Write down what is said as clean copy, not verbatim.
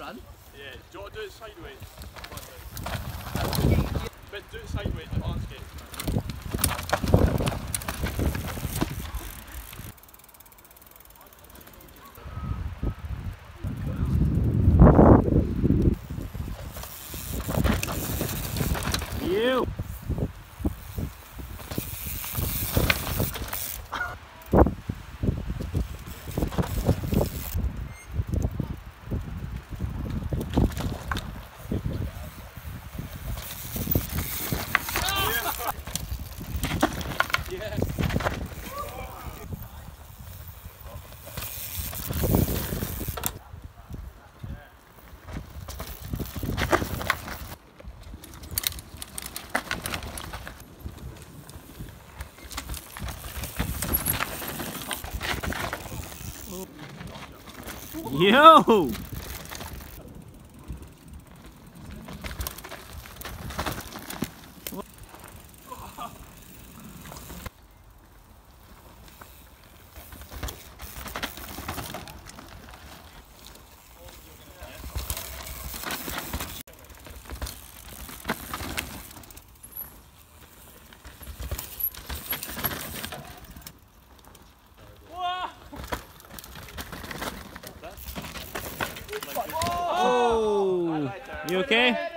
run? Yeah, don't do it sideways. But do it sideways, the arms get. You! Yo! You okay?